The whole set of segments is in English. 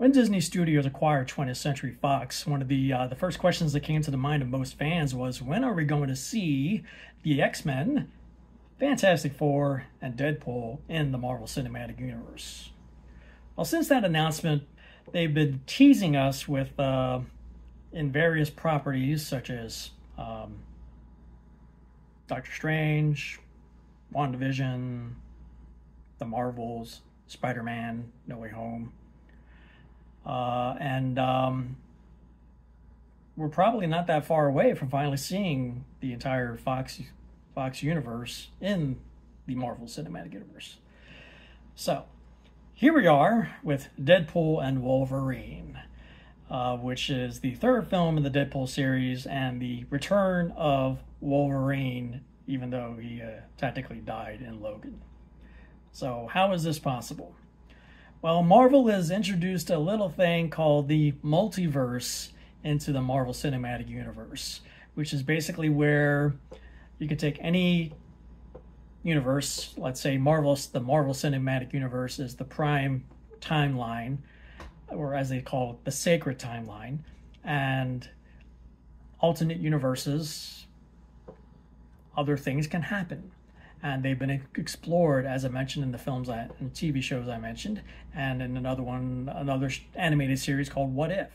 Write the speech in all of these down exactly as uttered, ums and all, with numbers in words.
When Disney Studios acquired twentieth century fox, one of the uh, the first questions that came to the mind of most fans was, when are we going to see the X-Men, Fantastic Four, and Deadpool in the Marvel Cinematic Universe? Well, since that announcement, they've been teasing us with, uh, in various properties such as um, Doctor Strange, WandaVision, The Marvels, Spider-Man, No Way Home. Uh, and um, we're probably not that far away from finally seeing the entire Fox Fox universe in the Marvel Cinematic Universe. So here we are with Deadpool and Wolverine, uh, which is the third film in the Deadpool series and the return of Wolverine, even though he uh, technically died in Logan. So how is this possible? Well, Marvel has introduced a little thing called the multiverse into the Marvel Cinematic Universe, which is basically where you can take any universe, let's say Marvel's, the Marvel Cinematic Universe is the prime timeline, or as they call it, the sacred timeline, and alternate universes, other things can happen. And they've been explored, as I mentioned, in the films I, and T V shows I mentioned, and in another one, another animated series called What If,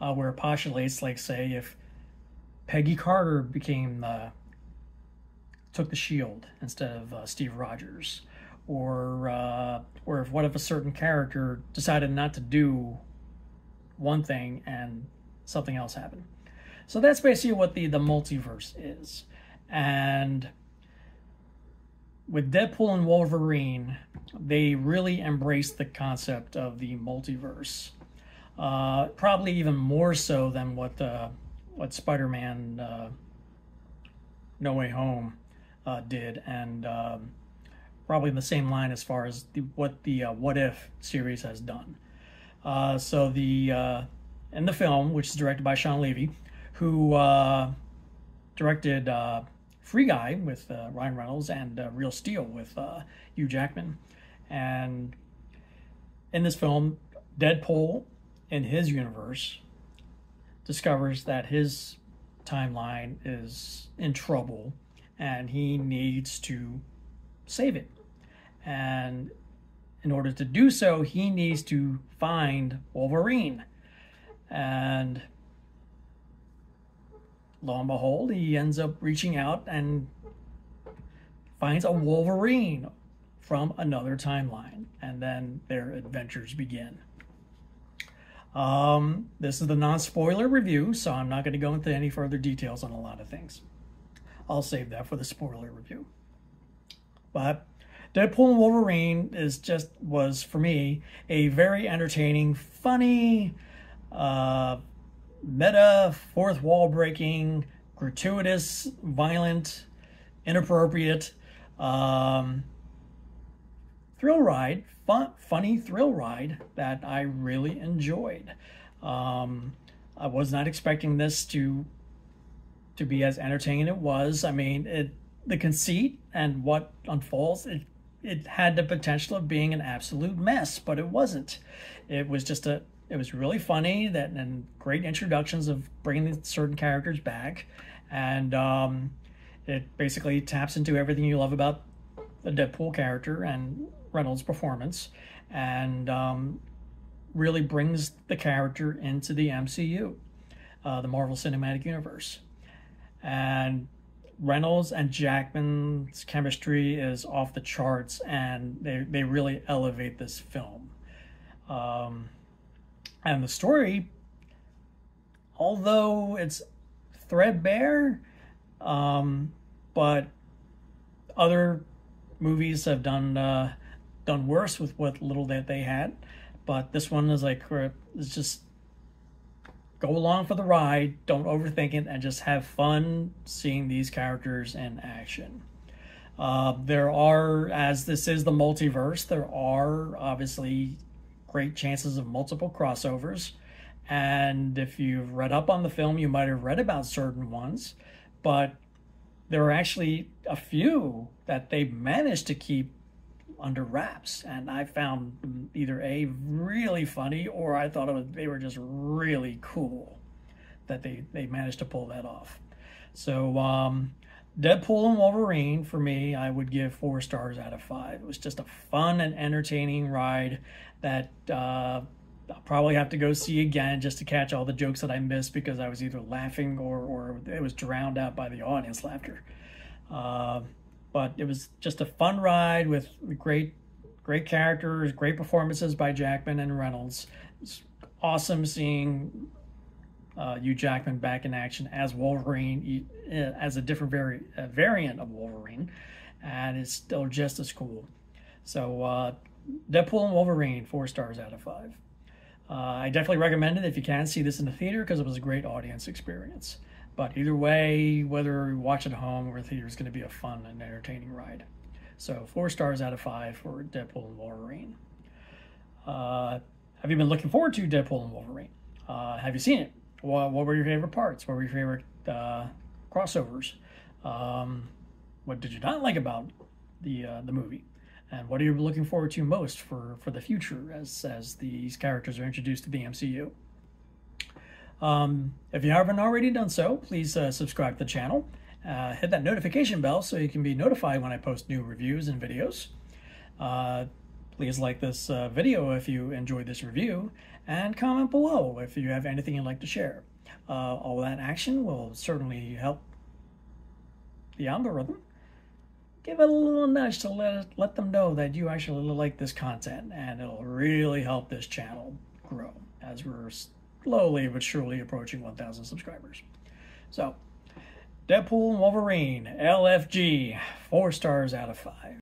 uh, where it postulates, like, say, if Peggy Carter became the, took the shield instead of uh, Steve Rogers, or, uh, or if what if a certain character decided not to do one thing and something else happened. So that's basically what the, the multiverse is. And with Deadpool and Wolverine, they really embraced the concept of the multiverse, uh, probably even more so than what uh, what Spider-Man uh, No Way Home uh, did, and um, probably in the same line as far as the, what the uh, What If series has done. Uh, so the uh, in the film, which is directed by Shawn Levy, who uh, directed Uh, Free Guy with uh, Ryan Reynolds and uh, Real Steel with uh, Hugh Jackman. And in this film, Deadpool, in his universe, discovers that his timeline is in trouble and he needs to save it. And in order to do so, he needs to find Wolverine. And lo and behold, he ends up reaching out and finds a Wolverine from another timeline, and then their adventures begin. Um, this is the non-spoiler review, so I'm not going to go into any further details on a lot of things. I'll save that for the spoiler review. But Deadpool and Wolverine is just, was for me, a very entertaining, funny, uh, meta, fourth wall breaking, gratuitous, violent, inappropriate, um, thrill ride, fun, funny thrill ride that I really enjoyed. Um, I was not expecting this to to be as entertaining as it was. I mean, it the conceit and what unfolds, it it had the potential of being an absolute mess, but it wasn't. It was just a It was really funny, that and great introductions of bringing certain characters back, and um, it basically taps into everything you love about the Deadpool character and Reynolds' performance, and um, really brings the character into the M C U, uh, the Marvel Cinematic Universe. And Reynolds and Jackman's chemistry is off the charts, and they, they really elevate this film. Um, And the story, although it's threadbare, um, but other movies have done uh, done worse with what little that they had. But this one is like, it's just go along for the ride, don't overthink it, and just have fun seeing these characters in action. Uh, there are, as this is the multiverse, there are obviously great chances of multiple crossovers, and if you've read up on the film, you might have read about certain ones, but there are actually a few that they've managed to keep under wraps, and I found either A, really funny, or I thought it was, they were just really cool that they, they managed to pull that off. So um, Deadpool and Wolverine, for me, I would give four stars out of five. It was just a fun and entertaining ride that uh, I'll probably have to go see again just to catch all the jokes that I missed, because I was either laughing or, or it was drowned out by the audience laughter. Uh, but it was just a fun ride with great, great characters, great performances by Jackman and Reynolds. It's awesome seeing uh, Hugh Jackman back in action as Wolverine, as a different vari a variant of Wolverine, and it's still just as cool. So uh, Deadpool and Wolverine, four stars out of five. Uh, I definitely recommend it if you can see this in the theater, because it was a great audience experience. But either way, whether you watch it at home or the theater, is going to be a fun and entertaining ride. So four stars out of five for Deadpool and Wolverine. Uh, have you been looking forward to Deadpool and Wolverine? Uh, have you seen it? What, what were your favorite parts? What were your favorite uh, crossovers? Um, what did you not like about the uh, the movie? And what are you looking forward to most for, for the future as, as these characters are introduced to the M C U? Um, if you haven't already done so, please uh, subscribe to the channel. Uh, hit that notification bell so you can be notified when I post new reviews and videos. Uh, please like this uh, video if you enjoyed this review, and comment below if you have anything you'd like to share. Uh, all that action will certainly help the algorithm. Give it a little nudge to let, let them know that you actually like this content, and it'll really help this channel grow as we're slowly but surely approaching one thousand subscribers. So, Deadpool and Wolverine, L F G, four stars out of five.